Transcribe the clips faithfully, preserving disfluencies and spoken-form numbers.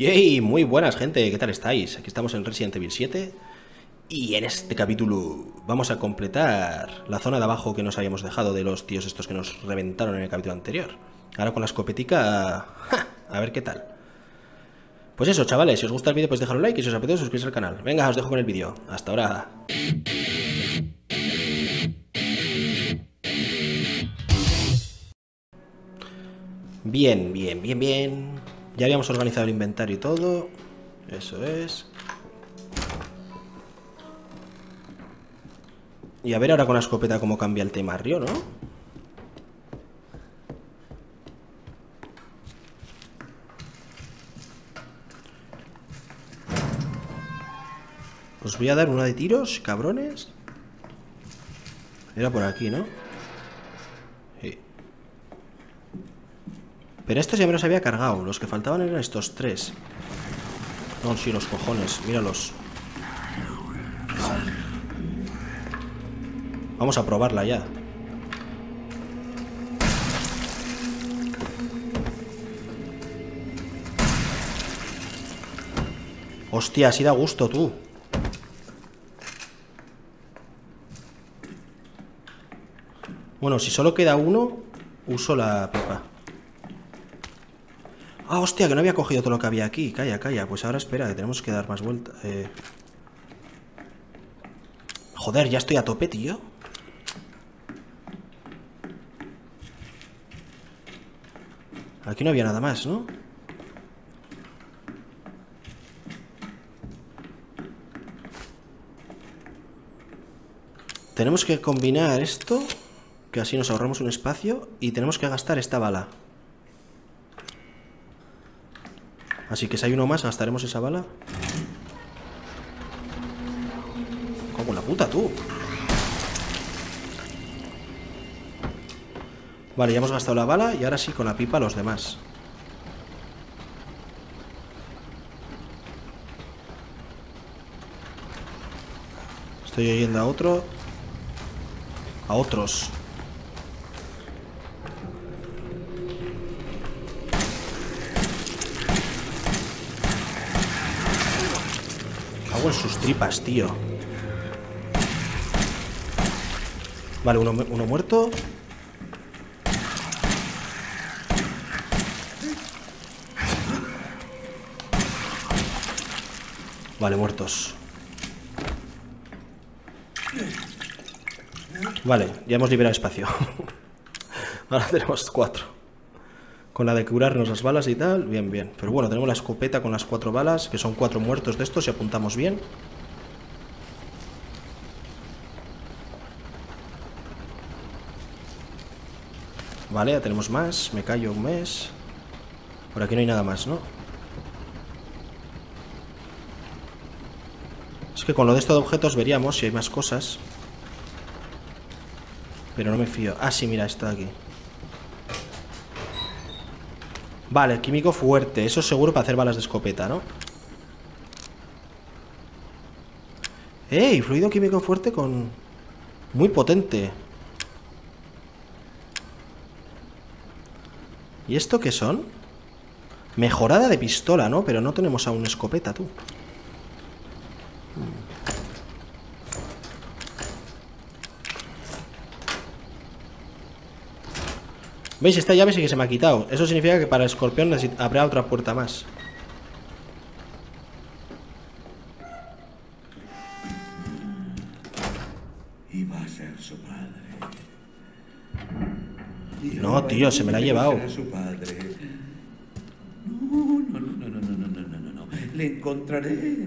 ¡Yay! Muy buenas, gente, ¿qué tal estáis? Aquí estamos en Resident Evil siete y en este capítulo vamos a completar la zona de abajo que nos habíamos dejado de los tíos estos que nos reventaron en el capítulo anterior. Ahora con la escopetica, ¡ja!, a ver qué tal. Pues eso, chavales, si os gusta el vídeo pues dejad un like y si os apetece suscribiros al canal. Venga, os dejo con el vídeo. Hasta ahora. Bien, bien, bien, bien. Ya habíamos organizado el inventario y todo. Eso es. Y a ver ahora con la escopeta cómo cambia el tema río, ¿no? Os voy a dar una de tiros, cabrones. Era por aquí, ¿no? Sí. Pero estos ya me los había cargado. Los que faltaban eran estos tres. No, sí, los cojones. Míralos. Vamos a probarla ya. Hostia, así da gusto, tú. Bueno, si solo queda uno, uso la pipa. Ah, hostia, que no había cogido todo lo que había aquí. Calla, calla, pues ahora espera, que tenemos que dar más vueltas. eh... Joder, ya estoy a tope, tío. Aquí no había nada más, ¿no? Tenemos que combinar esto, que así nos ahorramos un espacio, y tenemos que gastar esta bala. Así que si hay uno más, gastaremos esa bala. Como la puta, tú. Vale, ya hemos gastado la bala y ahora sí con la pipa los demás. Estoy oyendo a otro. A otros. Hago en sus tripas, tío. Vale, uno, uno muerto. Vale, muertos. Vale, ya hemos liberado espacio. Ahora tenemos cuatro. Con la de curarnos las balas y tal, bien, bien. Pero bueno, tenemos la escopeta con las cuatro balas, que son cuatro muertos de estos, si apuntamos bien. Vale, ya tenemos más. Me callo un mes. Por aquí no hay nada más, ¿no? Es que con lo de estos objetos veríamos si hay más cosas. Pero no me fío. Ah, sí, mira, está aquí. Vale, el químico fuerte. Eso es seguro para hacer balas de escopeta, ¿no? ¡Ey! Fluido químico fuerte con... Muy potente. ¿Y esto qué son? Mejorada de pistola, ¿no? Pero no tenemos aún escopeta, tú. ¿Veis? Esta llave sí que se me ha quitado. Eso significa que para el escorpión habrá otra puerta más. Iba a ser su padre. No, tío, se me la ha llevado. No, no, no, no, no, no, no, no, no. Le encontraré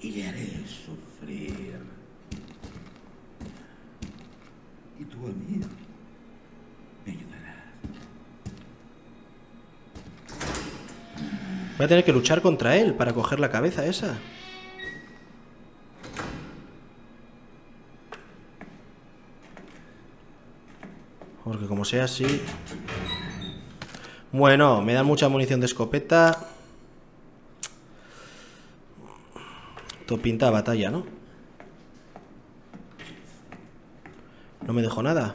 y le haré sufrir. Y tú a mí. Voy a tener que luchar contra él para coger la cabeza esa. Porque como sea así... Bueno, me dan mucha munición de escopeta. Todo pinta a batalla, ¿no? No me dejó nada.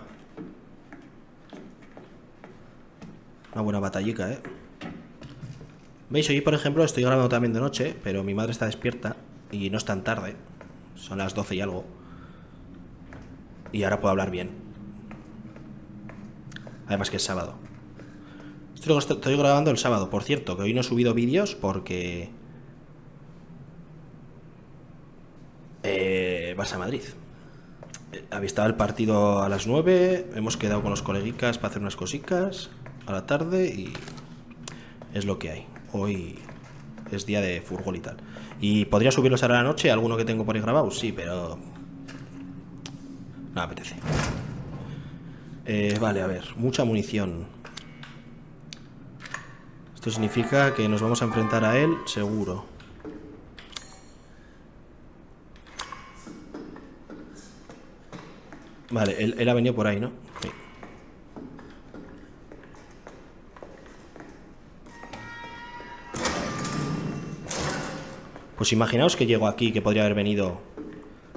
Una buena batallica, ¿eh? ¿Veis? Hoy, por ejemplo, estoy grabando también de noche, pero mi madre está despierta y no es tan tarde. Son las doce y algo. Y ahora puedo hablar bien. Además que es sábado. Estoy, estoy grabando el sábado. Por cierto, que hoy no he subido vídeos porque... Eh, Barça-Madrid. Avistaba el partido a las nueve. Hemos quedado con los coleguicas para hacer unas cositas a la tarde y... es lo que hay. Hoy es día de fútbol y tal. ¿Y podría subirlos ahora a la noche? ¿Alguno que tengo por ahí grabado? Sí, pero... no me apetece. Eh, vale, a ver. Mucha munición. Esto significa que nos vamos a enfrentar a él, seguro. Vale, él, él ha venido por ahí, ¿no? Sí. Pues imaginaos que llego aquí, que podría haber venido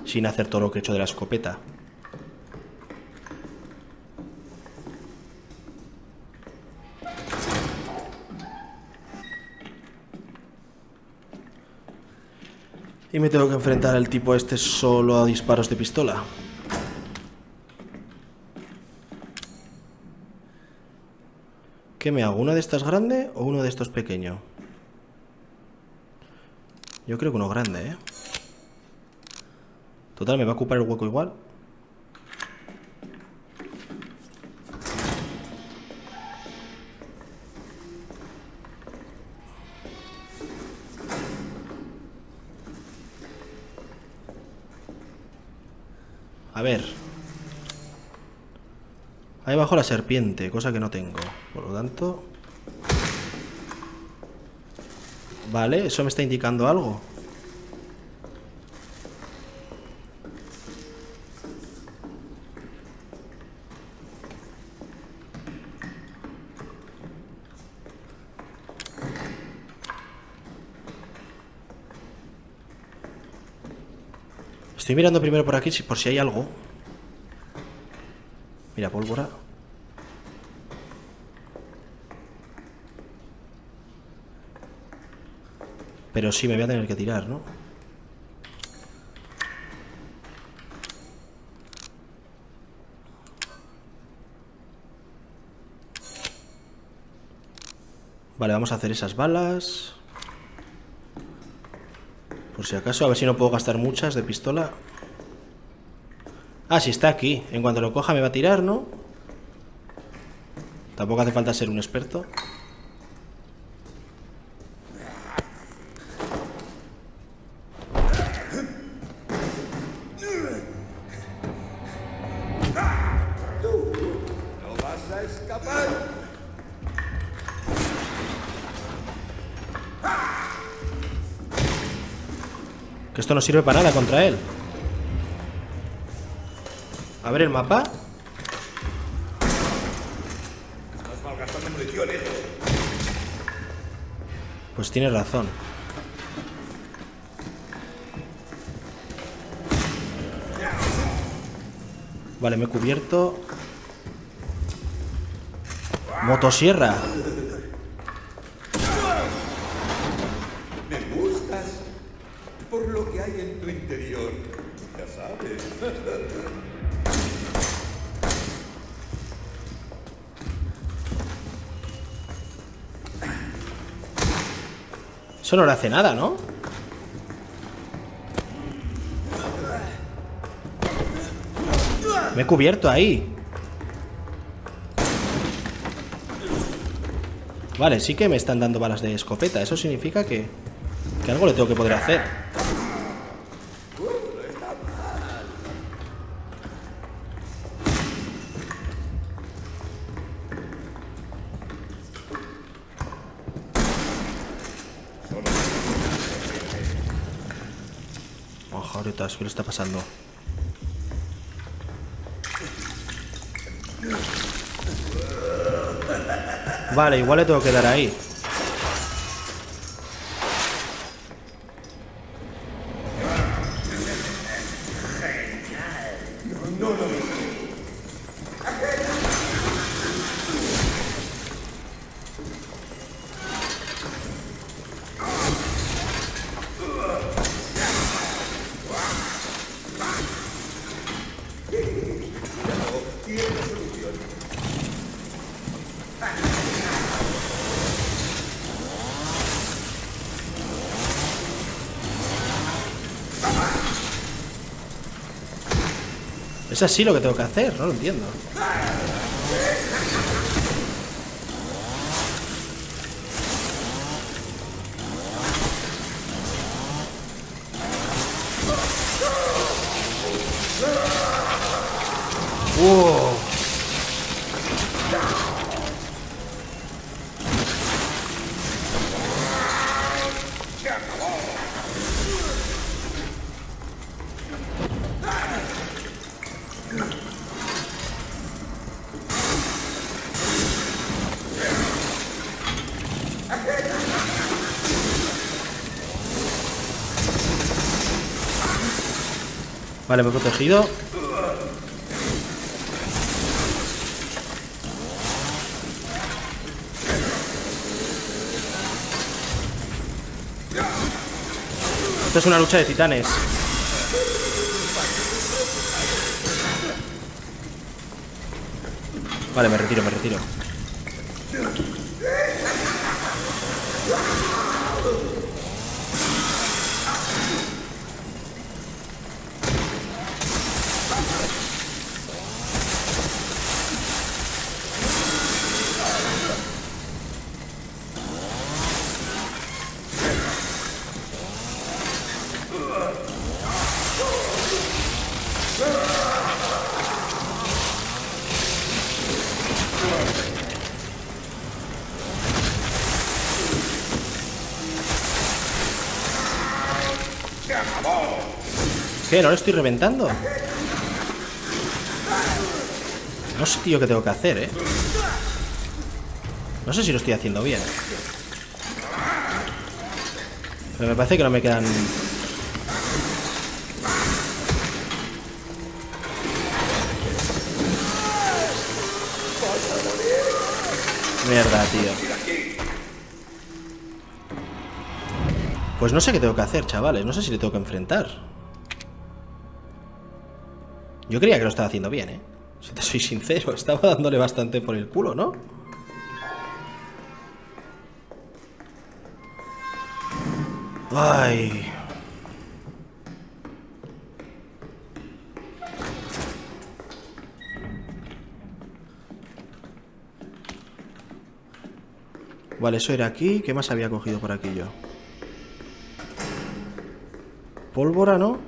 sin hacer todo lo que he hecho de la escopeta. Y me tengo que enfrentar al tipo este solo a disparos de pistola. ¿Qué me hago? ¿Uno de estos grande o uno de estos pequeño? Yo creo que uno grande, ¿eh? Total, me va a ocupar el hueco igual. A ver. Ahí bajo la serpiente, cosa que no tengo. Por lo tanto... vale, eso me está indicando algo. Estoy mirando primero por aquí por si hay algo. Mira, pólvora. Pero sí, me voy a tener que tirar, ¿no? Vale, vamos a hacer esas balas. Por si acaso, a ver si no puedo gastar muchas de pistola. Ah, sí, está aquí. En cuanto lo coja me va a tirar, ¿no? Tampoco hace falta ser un experto. Esto no sirve para nada contra él. A ver el mapa. Pues tiene razón. Vale, me he cubierto. Motosierra. Eso no le hace nada, ¿no? Me he cubierto ahí. Vale, sí que me están dando balas de escopeta. Eso significa que, que algo le tengo que poder hacer. ¿Qué le está pasando? Vale, igual le tengo que dar ahí. ¿Es así lo que tengo que hacer? No lo entiendo. Wow. Vale, me he protegido. Esto es una lucha de titanes. Vale, me retiro, me retiro. ¿Qué? ¿No lo estoy reventando? No sé, tío, qué tengo que hacer, ¿eh? No sé si lo estoy haciendo bien. Pero me parece que no me quedan... Mierda, tío. Pues no sé qué tengo que hacer, chavales. No sé si le tengo que enfrentar. Yo creía que lo estaba haciendo bien, ¿eh? Si te soy sincero, estaba dándole bastante por el culo, ¿no? Ay... Vale, eso era aquí. ¿Qué más había cogido por aquí yo? Pólvora, ¿no?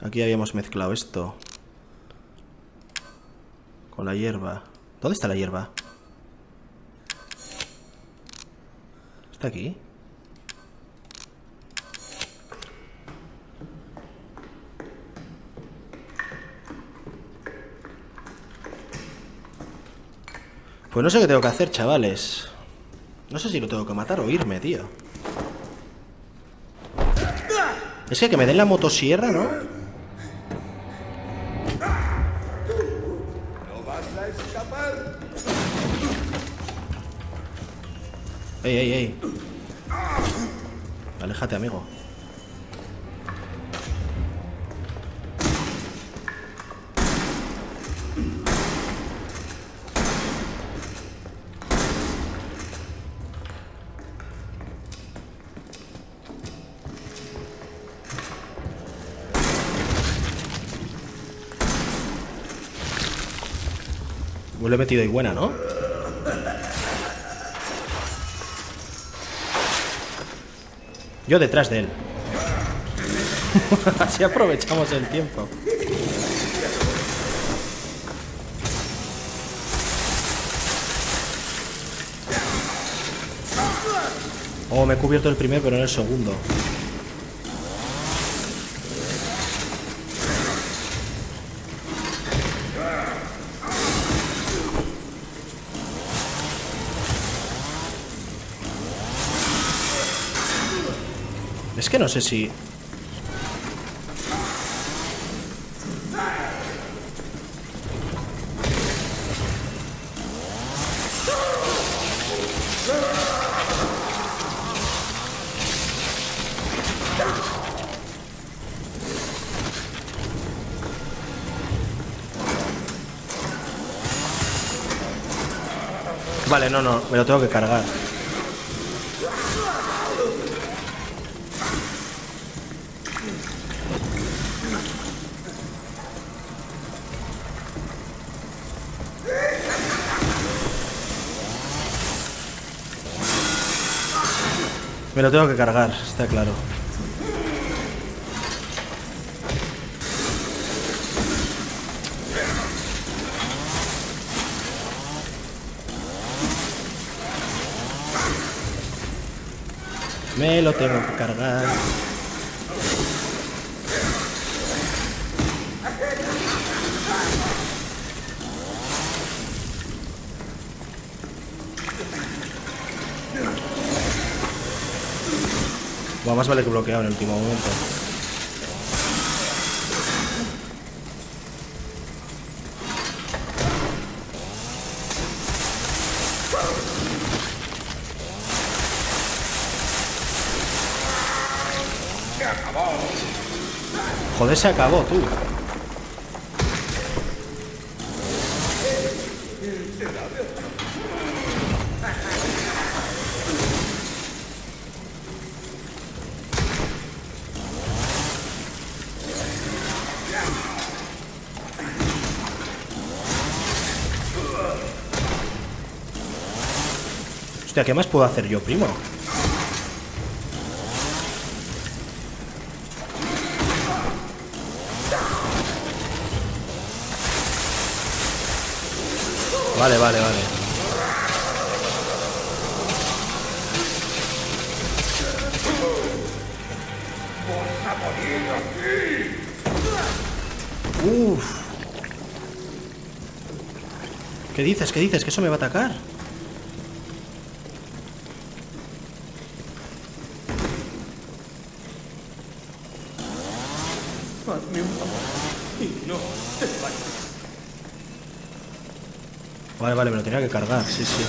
Aquí habíamos mezclado esto con la hierba. ¿Dónde está la hierba? ¿Está aquí? Pues no sé qué tengo que hacer, chavales. No sé si lo tengo que matar o irme, tío. Es que que me den la motosierra, ¿no? ¡Ey, ey, ey! Aléjate, amigo. Pues le he metido ahí buena, ¿no? Yo detrás de él. Así aprovechamos el tiempo. Oh, me he cubierto el primer, pero en el segundo. Es que no sé si... Vale, no, no, me lo tengo que cargar. Me lo tengo que cargar, está claro. Me lo tengo que cargar. Buah, más vale que bloqueado en el último momento. Joder, se acabó, tú. Hostia, ¿qué más puedo hacer yo, primo? Vale, vale, vale. Uff. ¿Qué dices? ¿Qué dices? ¿Que eso me va a atacar? Hazme un favor y no te vayas. Vale, vale, me lo tenía que cargar, sí, sí.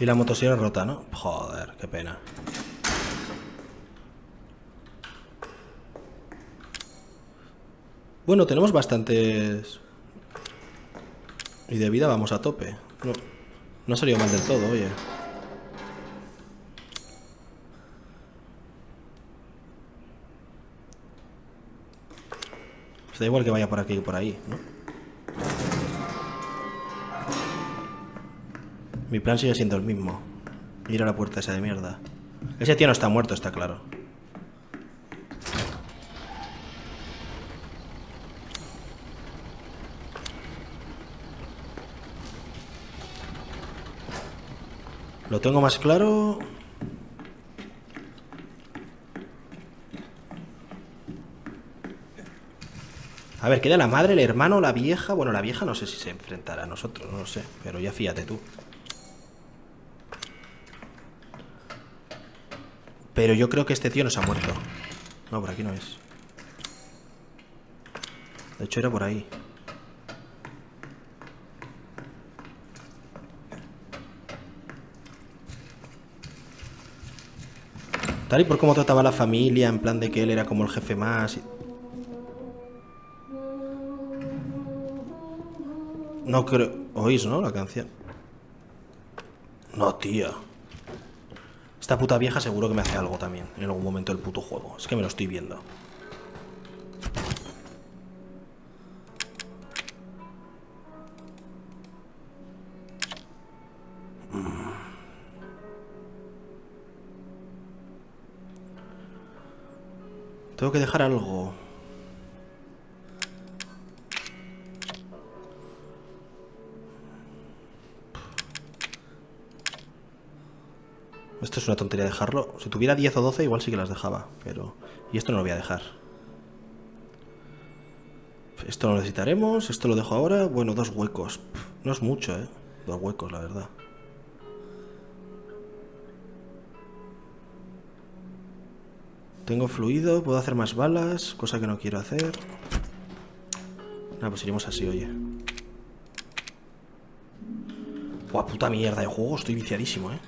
Y la motosierra rota, ¿no? Joder, qué pena. Bueno, tenemos bastantes... Y de vida vamos a tope. No, no ha salido mal del todo, oye. Da igual que vaya por aquí o por ahí, ¿no? Mi plan sigue siendo el mismo. Ir a la puerta esa de mierda. Ese tío no está muerto, está claro. Lo tengo más claro... A ver, queda la madre, el hermano, la vieja... Bueno, la vieja no sé si se enfrentará a nosotros, no lo sé. Pero ya fíjate tú. Pero yo creo que este tío nos ha muerto. No, por aquí no es. De hecho, era por ahí. Tal y por cómo trataba a la familia, en plan de que él era como el jefe más... Y... No creo... ¿Oís, no? La canción. No, tío. Esta puta vieja seguro que me hace algo también. En algún momento del puto juego. Es que me lo estoy viendo. Tengo que dejar algo... Esto es una tontería dejarlo. Si tuviera diez o doce igual sí que las dejaba, pero... Y esto no lo voy a dejar. Esto lo necesitaremos, esto lo dejo ahora. Bueno, dos huecos. Pff, no es mucho, ¿eh? Dos huecos, la verdad. Tengo fluido, puedo hacer más balas, cosa que no quiero hacer. Nada, pues iremos así, oye. Buah, puta mierda de juego, estoy viciadísimo, ¿eh?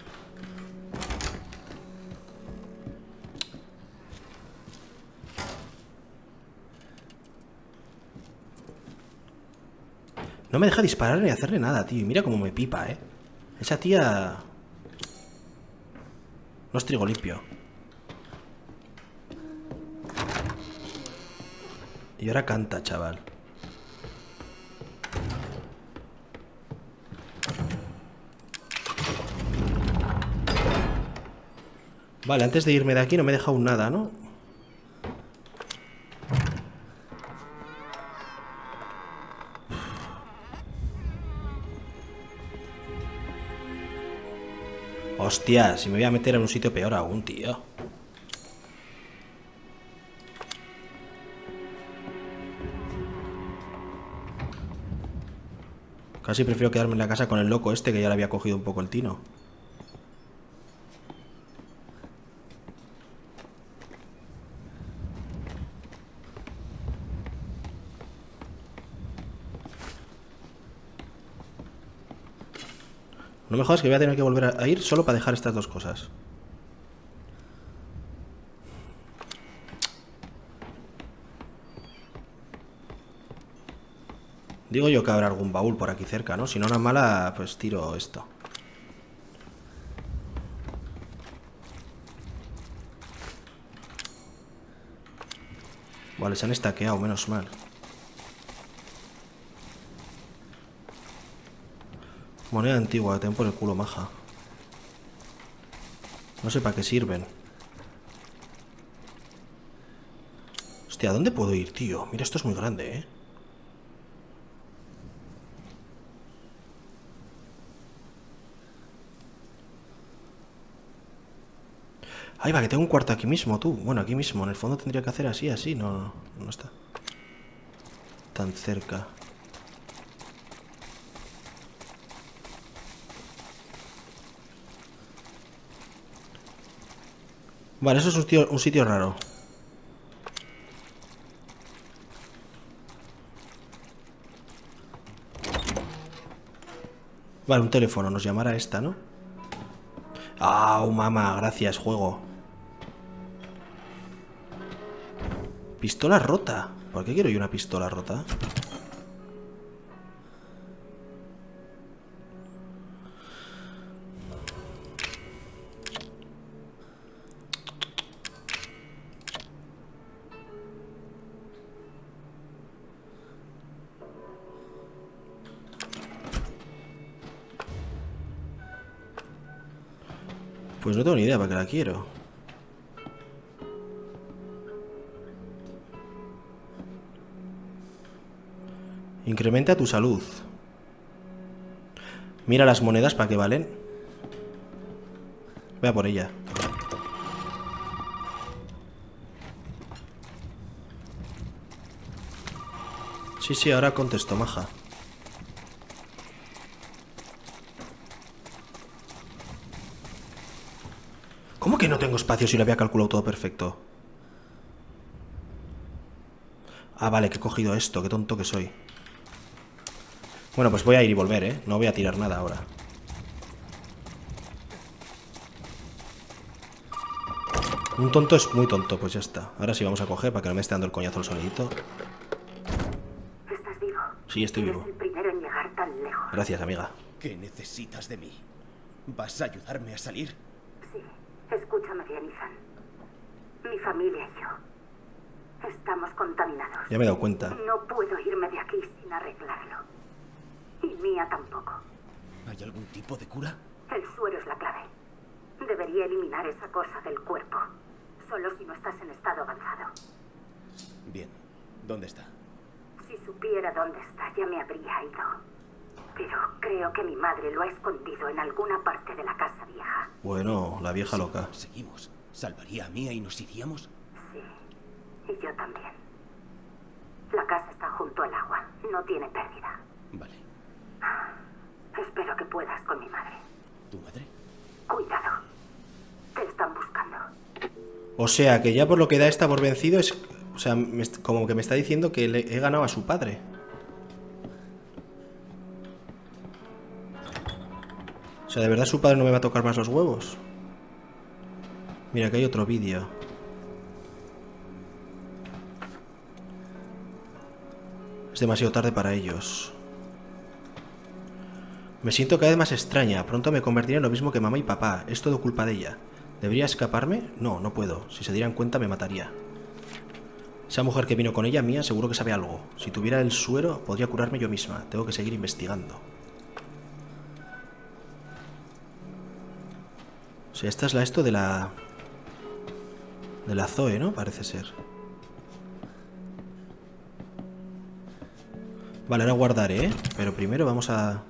No me deja disparar ni hacerle nada, tío. Y mira cómo me pipa, eh. Esa tía... No es trigo limpio. Y ahora canta, chaval. Vale, antes de irme de aquí no me he dejado nada, ¿no? Hostia, si me voy a meter en un sitio peor aún, tío. Casi prefiero quedarme en la casa con el loco este, que ya le había cogido un poco el tino. No me jodas que voy a tener que volver a ir solo para dejar estas dos cosas. Digo yo que habrá algún baúl por aquí cerca, ¿no? Si no, una mala, pues tiro esto. Vale, se han estaqueado, menos mal. Moneda antigua, te den por el culo, maja. No sé para qué sirven. Hostia, ¿a dónde puedo ir, tío? Mira, esto es muy grande, ¿eh? Ahí va, que tengo un cuarto aquí mismo, tú. Bueno, aquí mismo. En el fondo tendría que hacer así, así. No, no, no está tan cerca. Vale, eso es un, tío, un sitio raro. Vale, un teléfono. Nos llamará esta, ¿no? ¡Ah, oh, mamá! Gracias, juego. Pistola rota. ¿Por qué quiero yo una pistola rota? Pues no tengo ni idea para qué la quiero. Incrementa tu salud. Mira las monedas para qué valen. Voy a por ella. Sí, sí, ahora contesto, maja. ¿Cómo que no tengo espacio si lo había calculado todo perfecto? Ah, vale, que he cogido esto. Qué tonto que soy. Bueno, pues voy a ir y volver, ¿eh? No voy a tirar nada ahora. Un tonto es muy tonto. Pues ya está. Ahora sí vamos a coger para que no me esté dando el coñazo el sonidito. ¿Estás vivo? Sí, estoy vivo. Eres el primero en llegar tan lejos. Gracias, amiga. ¿Qué necesitas de mí? ¿Vas a ayudarme a salir? Escúchame bien, Ethan. Mi familia y yo estamos contaminados. Ya me he dado cuenta. No puedo irme de aquí sin arreglarlo. Y Mía tampoco. ¿Hay algún tipo de cura? El suero es la clave. Debería eliminar esa cosa del cuerpo. Solo si no estás en estado avanzado. Bien. ¿Dónde está? Si supiera dónde está, ya me habría ido. Pero creo que mi madre lo ha escondido en alguna parte de la casa vieja. Bueno, la vieja loca. Si seguimos, salvaría a Mía y nos iríamos. Sí, y yo también. La casa está junto al agua, no tiene pérdida. Vale. Espero que puedas con mi madre. ¿Tu madre? Cuidado, te están buscando. O sea, que ya por lo que da esta por vencido es... O sea, me, como que me está diciendo que le he ganado a su padre. O sea, ¿de verdad su padre no me va a tocar más los huevos? Mira, que hay otro vídeo. Es demasiado tarde para ellos. Me siento cada vez más extraña. Pronto me convertiré en lo mismo que mamá y papá. Es todo culpa de ella. ¿Debería escaparme? No, no puedo. Si se dieran cuenta me mataría. Esa mujer que vino con ella, Mía, seguro que sabe algo. Si tuviera el suero, podría curarme yo misma. Tengo que seguir investigando. O sea, esta es la esto de la... De la Zoe, ¿no? Parece ser. Vale, ahora guardaré, ¿eh? Pero primero vamos a...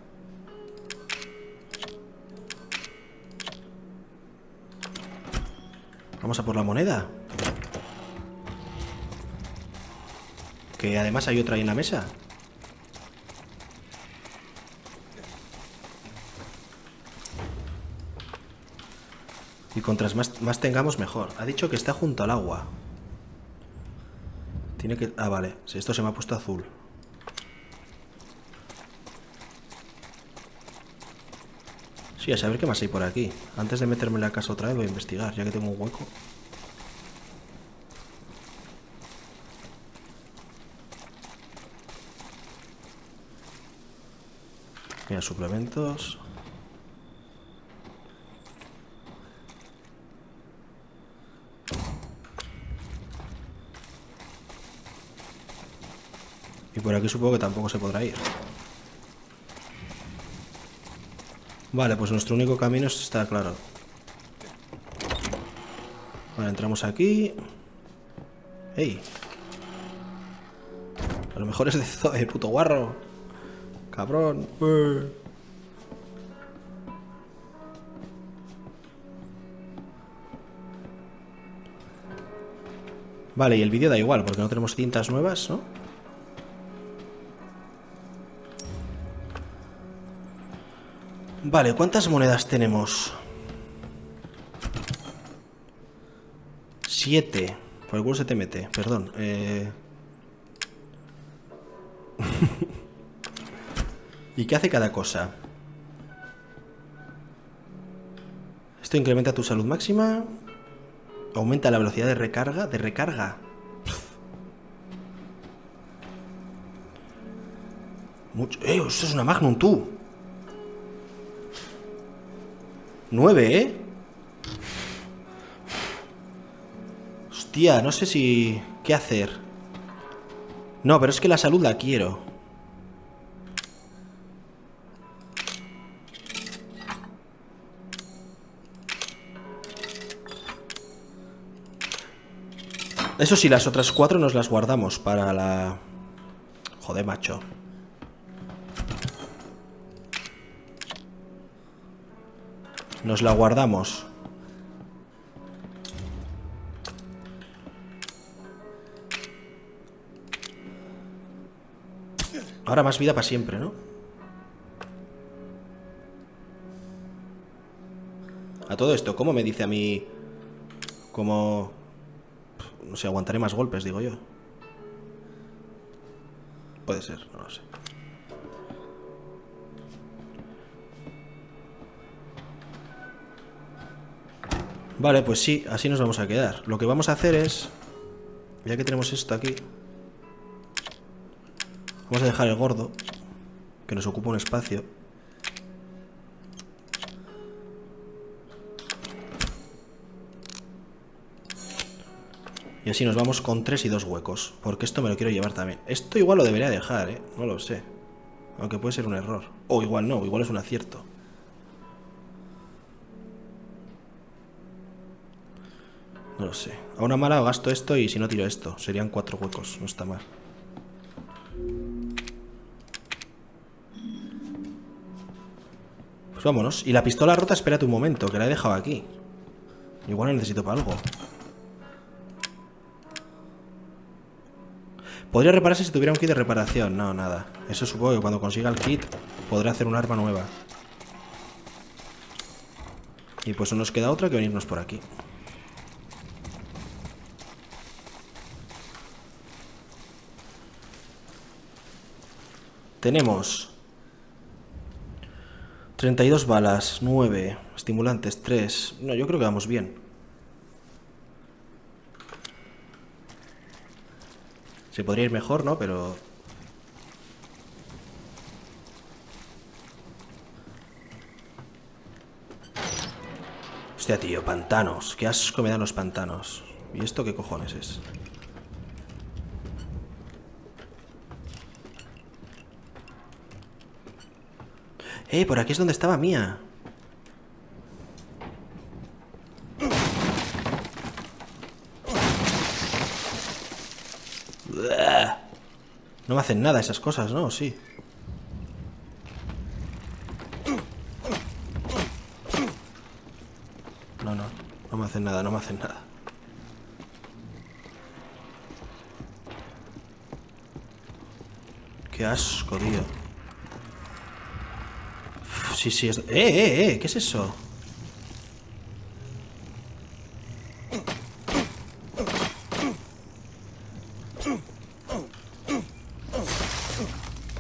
Vamos a por la moneda. Que además hay otra ahí en la mesa. Y contras más, más tengamos mejor. Ha dicho que está junto al agua. Tiene que... Ah, vale. Si esto se me ha puesto azul. Sí, a saber qué más hay por aquí. Antes de meterme en la casa otra vez voy a investigar, ya que tengo un hueco. Mira, suplementos. Y por aquí supongo que tampoco se podrá ir. Vale, pues nuestro único camino está claro. Vale, entramos aquí. ¡Ey! A lo mejor es de Zoe, puto guarro. Cabrón. Uy. Vale, y el vídeo da igual, porque no tenemos cintas nuevas, ¿no? Vale, ¿cuántas monedas tenemos? Siete. Por el culo se te mete, perdón. Eh... ¿Y qué hace cada cosa? Esto incrementa tu salud máxima. Aumenta la velocidad de recarga. ¿De recarga? Mucho. ¡Eh! ¡Eso es una Magnum, tú! nueve, ¿eh? Hostia, no sé si... ¿Qué hacer? No, pero es que la salud la quiero. Eso sí, las otras cuatro nos las guardamos para la... Joder, macho. Nos la guardamos. Ahora más vida para siempre, ¿no? A todo esto, ¿cómo me dice a mí? Como... No sé, aguantaré más golpes, digo yo. Puede ser, no lo sé. Vale, pues sí, así nos vamos a quedar. Lo que vamos a hacer es... Ya que tenemos esto aquí... Vamos a dejar el gordo, que nos ocupa un espacio. Y así nos vamos con tres y dos huecos. Porque esto me lo quiero llevar también. Esto igual lo debería dejar, ¿eh? No lo sé. Aunque puede ser un error. O igual no, igual es un acierto. No lo sé. A una mala gasto esto y si no tiro esto. Serían cuatro huecos, no está mal. Pues vámonos. Y la pistola rota, espérate un momento, que la he dejado aquí. Igual la necesito para algo. Podría repararse si tuviera un kit de reparación. No, nada. Eso supongo que cuando consiga el kit podré hacer un arma nueva. Y pues no nos queda otra que venirnos por aquí. Tenemos treinta y dos balas, nueve, estimulantes, tres. No, yo creo que vamos bien. Se podría ir mejor, ¿no? Pero... Hostia, tío, pantanos. Qué asco me dan los pantanos. ¿Y esto qué cojones es? Eh, por aquí es donde estaba Mía. No me hacen nada esas cosas, ¿no? Sí. No, no. No me hacen nada, no me hacen nada. Qué asco, tío. Uf, sí, sí, es... ¡Eh, eh, eh! ¿Qué es eso?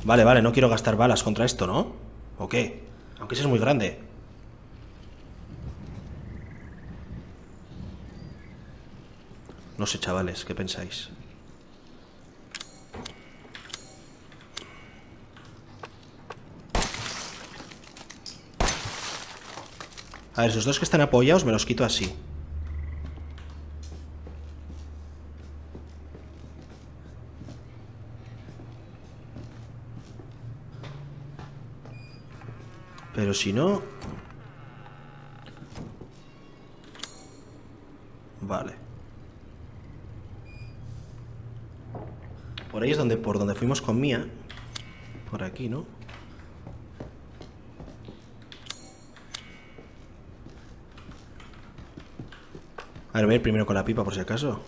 Vale, vale, no quiero gastar balas contra esto, ¿no? ¿O qué? Aunque ese es muy grande. No sé, chavales, ¿qué pensáis? A ver, esos dos que están apoyados me los quito así. Pero si no... Vale. Por ahí es donde, por donde fuimos con Mía. Por aquí, ¿no? A ver, voy a ir primero con la pipa por si acaso.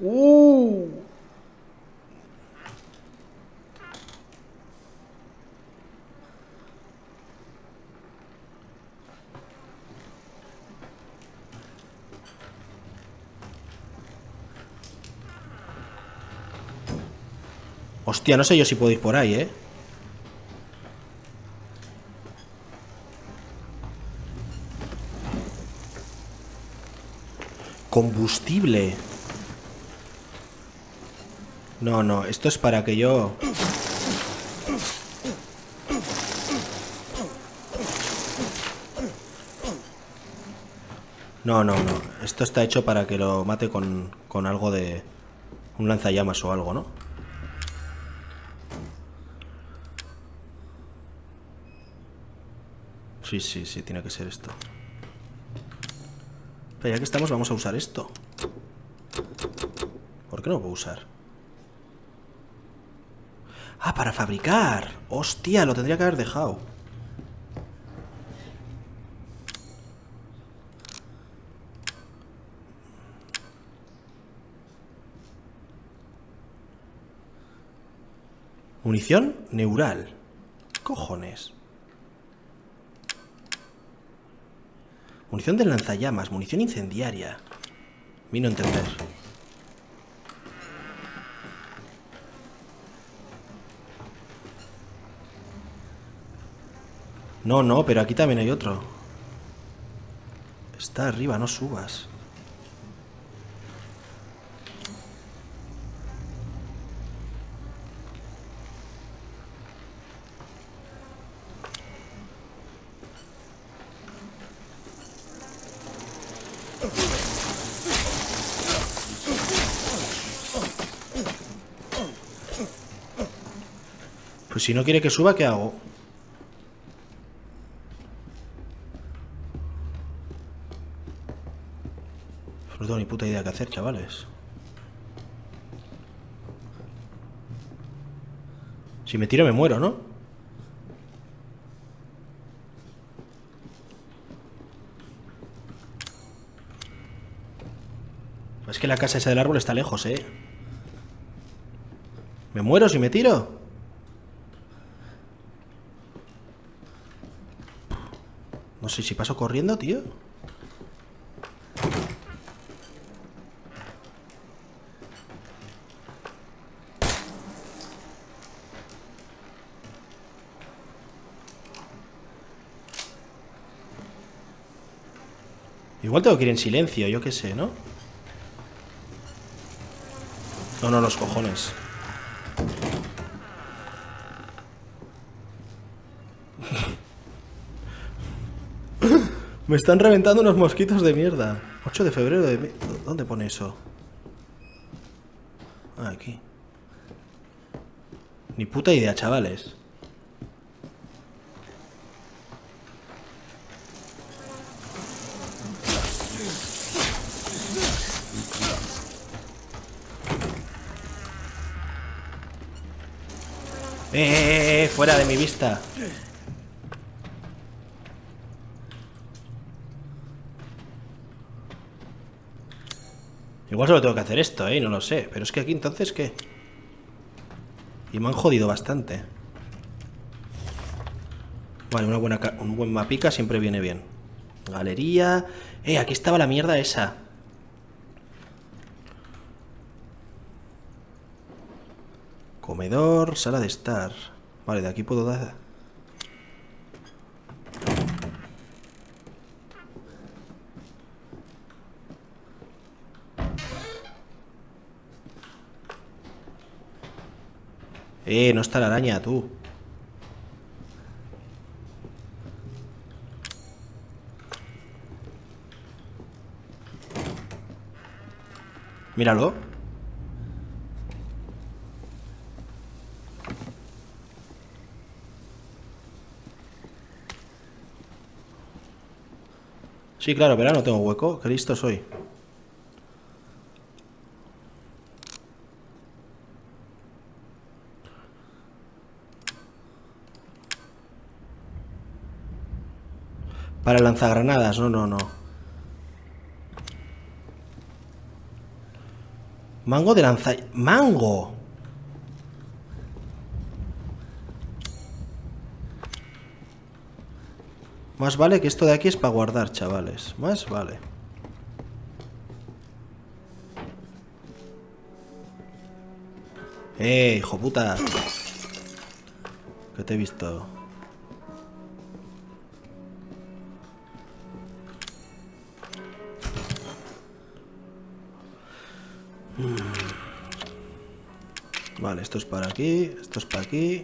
¡Uh! Hostia, no sé yo si puedo ir por ahí, ¿eh? Combustible. No, no, esto es para que yo... No, no, no. Esto está hecho para que lo mate con, con algo de... Un lanzallamas o algo, ¿no? Sí, sí, sí, tiene que ser esto. Pero ya que estamos vamos a usar esto. ¿Por qué no lo puedo usar? Ah, para fabricar. Hostia, lo tendría que haber dejado. Munición neural. ¿Qué cojones? Munición de lanzallamas, munición incendiaria. Vino a entender. No, no, pero aquí también hay otro. Está arriba, no subas. Si no quiere que suba, ¿qué hago? No tengo ni puta idea qué hacer, chavales. Si me tiro me muero, ¿no? Es que la casa esa del árbol está lejos, ¿eh? ¿Me muero si me tiro? No sé si paso corriendo, tío. Igual tengo que ir en silencio, yo qué sé, ¿no? No, no, los cojones. Me están reventando unos mosquitos de mierda. ocho de febrero de... ¿Dónde pone eso? Ah, aquí. Ni puta idea, chavales. Eh, eh, fuera de mi vista. Igual solo tengo que hacer esto, eh, no lo sé. Pero es que aquí entonces, ¿qué? Y me han jodido bastante. Vale, una buena ca un buen mapica siempre viene bien. Galería. Eh, aquí estaba la mierda esa. Comedor, sala de estar. Vale, de aquí puedo dar. Eh, no está la araña, tú. Míralo. Sí, claro, pero no tengo hueco. Qué listo soy. Para lanzagranadas, no, no, no. Mango de lanza... ¡Mango! Más vale que esto de aquí es para guardar, chavales. Más vale. ¡Eh, hijo puta! Que te he visto. Vale, esto es para aquí, esto es para aquí.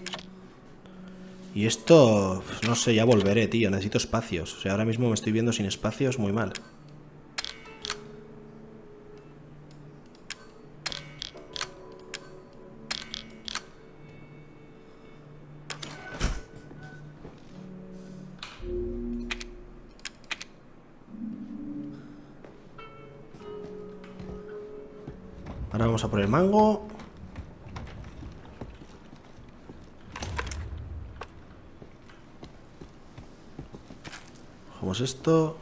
Y esto, no sé, ya volveré, tío. Necesito espacios, o sea, ahora mismo me estoy viendo sin espacios muy mal. Ahora vamos a por el mango. Cogemos esto.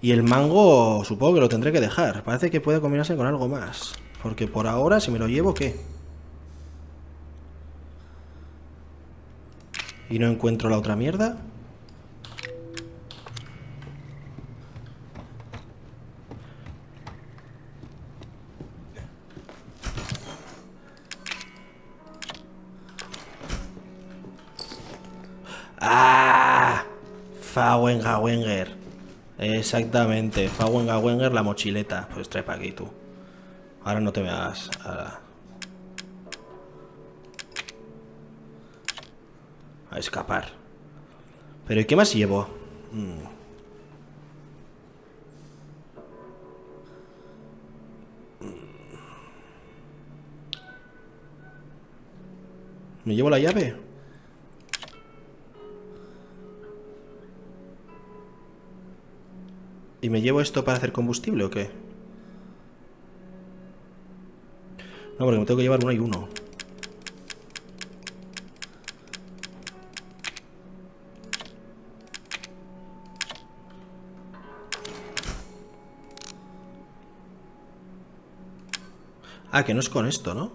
Y el mango supongo que lo tendré que dejar. Parece que puede combinarse con algo más. Porque por ahora si me lo llevo, ¿qué? Y no encuentro la otra mierda. Fawenga-Wenger. Exactamente, Fawenga-Wenger, la mochileta. Pues trae para aquí tú. Ahora no te me hagas. Ahora. A escapar. Pero ¿y qué más llevo? Hmm. ¿Me llevo la llave? ¿Y me llevo esto para hacer combustible o qué? No, porque me tengo que llevar uno y uno. Ah, que no es con esto, ¿no?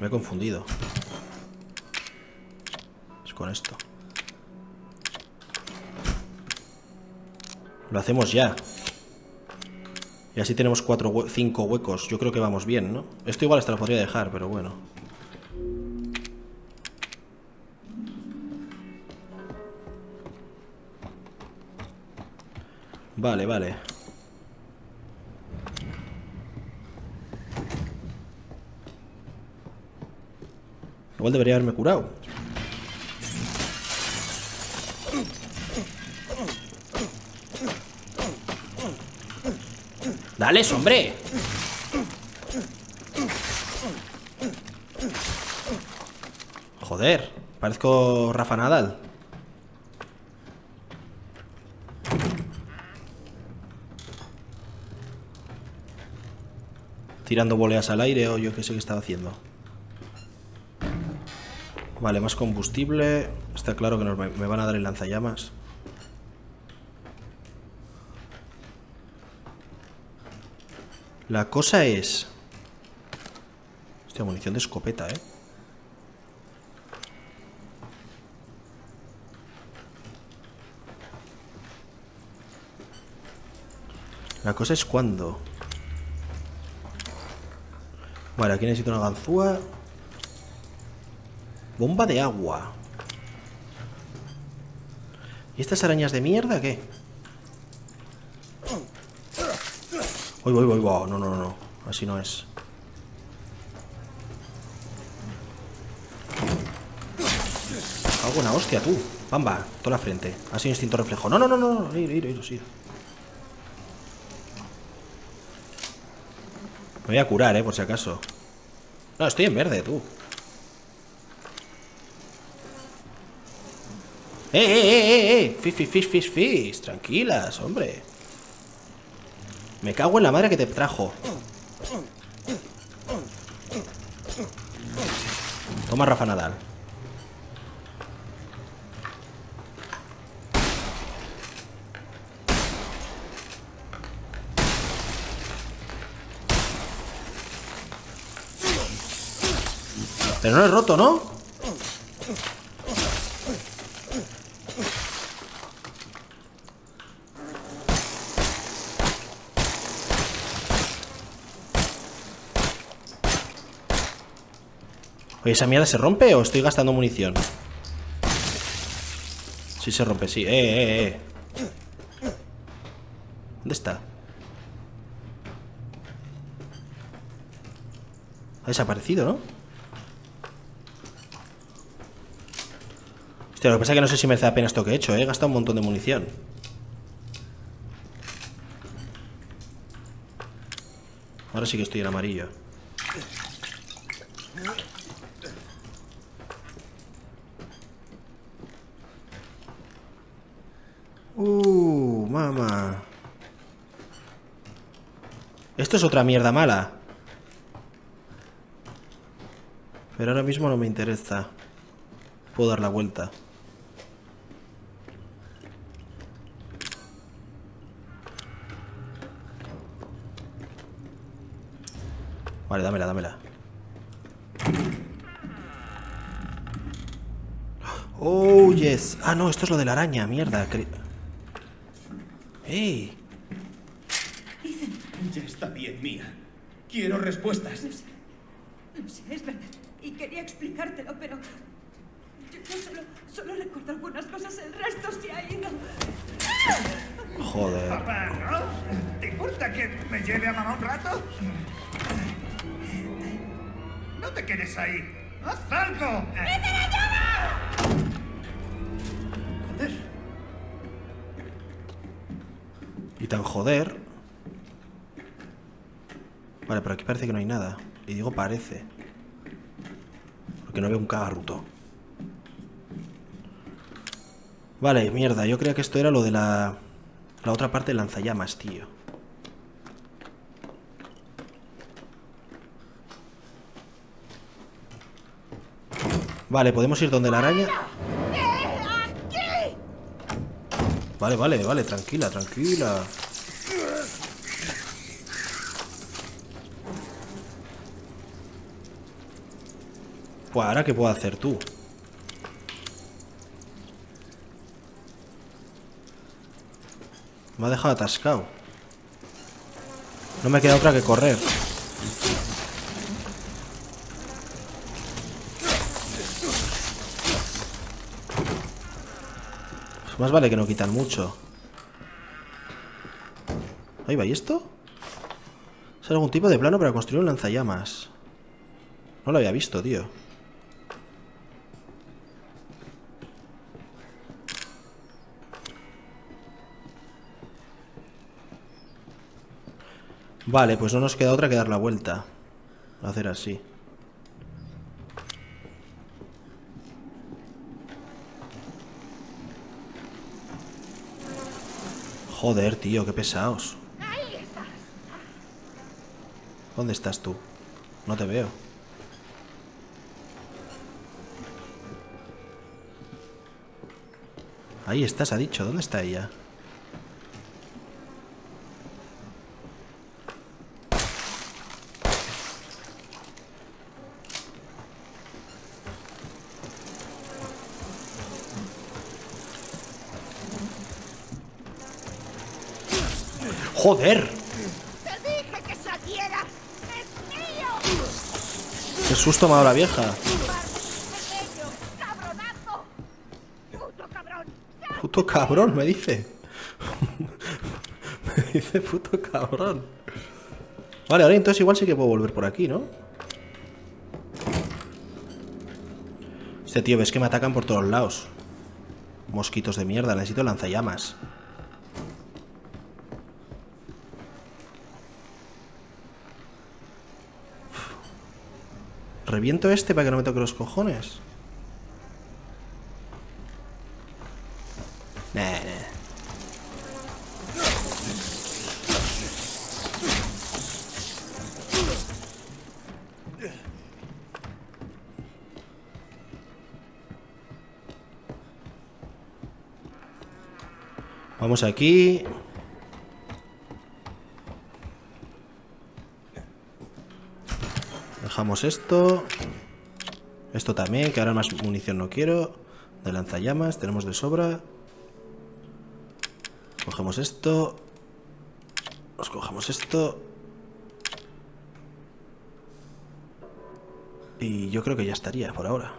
Me he confundido. Es con esto. Lo hacemos ya. Y así tenemos cuatro, hue cinco huecos. Yo creo que vamos bien, ¿no? Esto igual hasta lo podría dejar, pero bueno. Vale, vale. Igual debería haberme curado. ¡Dale, hombre! Joder, parezco Rafa Nadal. tirando boleas al aire o yo qué sé qué estaba haciendo. Vale, más combustible. Está claro que nos, me van a dar el lanzallamas. La cosa es... Hostia, munición de escopeta, eh. La cosa es cuándo. Vale, aquí necesito una ganzúa. Bomba de agua. ¿Y estas arañas de mierda qué? Voy, voy, voy, voy. No, no, no. Así no es. Hago una hostia, tú. Pamba, toda la frente. Ha sido instinto reflejo. No, no, no, no. Ir, ir, ir, ir. Me voy a curar, eh, por si acaso. No, estoy en verde, tú. ¡Eh, eh, eh, eh! Fish, fish, fish, fish, fish. Tranquilas, hombre. Me cago en la madre que te trajo. Toma, Rafa Nadal. Pero no es roto, ¿no? Oye, ¿esa mierda se rompe o estoy gastando munición? Sí se rompe, sí. Eh, eh, eh. ¿Dónde está? Ha desaparecido, ¿no? Hostia, lo que pasa es que no sé si merece la pena esto que he hecho, ¿eh? He gastado un montón de munición. Ahora sí que estoy en amarillo. Uh, mamá. Esto es otra mierda mala. Pero ahora mismo no me interesa. Puedo dar la vuelta. Vale, dámela, dámela. Oh, yes. Ah, no, esto es lo de la araña, mierda. ¡Ey! Ya está bien, mía. Quiero respuestas. No sé, no sé, es verdad. Y quería explicártelo, pero... Yo, yo solo, solo recuerdo algunas cosas, el resto se ha ido. Joder. Papá, ¿no? ¿Te importa que me lleve a mamá un rato? No te quedes ahí. ¡Haz algo! ¡Vete la llama! Joder. Y tan joder. Vale, pero aquí parece que no hay nada. Y digo parece. Porque no veo un cagarruto. Vale, mierda. Yo creía que esto era lo de la... La otra parte del lanzallamas, tío. Vale, podemos ir donde la araña. Vale, vale, vale, tranquila, tranquila. Pues ahora qué puedo hacer tú. Me ha dejado atascado. No me queda otra que correr. Más vale que no quitan mucho. Ahí va, ¿y esto? ¿Es algún tipo de plano para construir un lanzallamas? No lo había visto, tío. Vale, pues no nos queda otra que dar la vuelta. Hacer así. Joder, tío, qué pesados. ¿Dónde estás tú? No te veo. Ahí estás, ha dicho. ¿Dónde está ella? ¡Joder! ¡Te dije que saliera! ¡Es mío! ¡Qué susto me ha dado la vieja! Puto cabrón, me dice. Me dice puto cabrón. Vale, ahora entonces igual sí que puedo volver por aquí, ¿no? Este tío, ves que me atacan por todos lados. Mosquitos de mierda, necesito lanzallamas. Reviento este para que no me toque los cojones. Nah, nah. Vamos aquí. Dejamos esto. Esto también, que ahora más munición no quiero. De lanzallamas, tenemos de sobra. Cogemos esto. Nos cogemos esto. Y yo creo que ya estaría por ahora.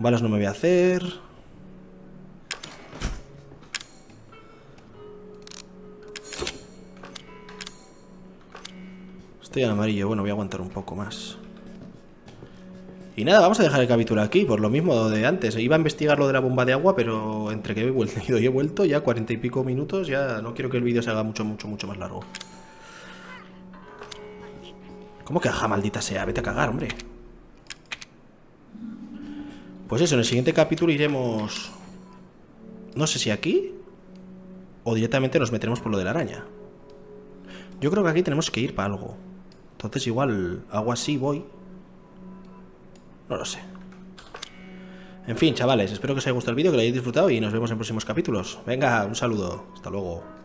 Balas no me voy a hacer. Estoy en amarillo, bueno, voy a aguantar un poco más. Y nada, vamos a dejar el capítulo aquí, por lo mismo de antes. Iba a investigar lo de la bomba de agua, pero entre que he vuelto y he vuelto, ya cuarenta y pico minutos, ya no quiero que el vídeo se haga mucho, mucho, mucho más largo. ¿Cómo que ajá, maldita sea? Vete a cagar, hombre. Pues eso, en el siguiente capítulo iremos... No sé si aquí... O directamente nos meteremos por lo de la araña. Yo creo que aquí tenemos que ir para algo. Entonces igual hago así, voy... No lo sé. En fin, chavales, espero que os haya gustado el vídeo, que lo hayáis disfrutado y nos vemos en próximos capítulos. Venga, un saludo. Hasta luego.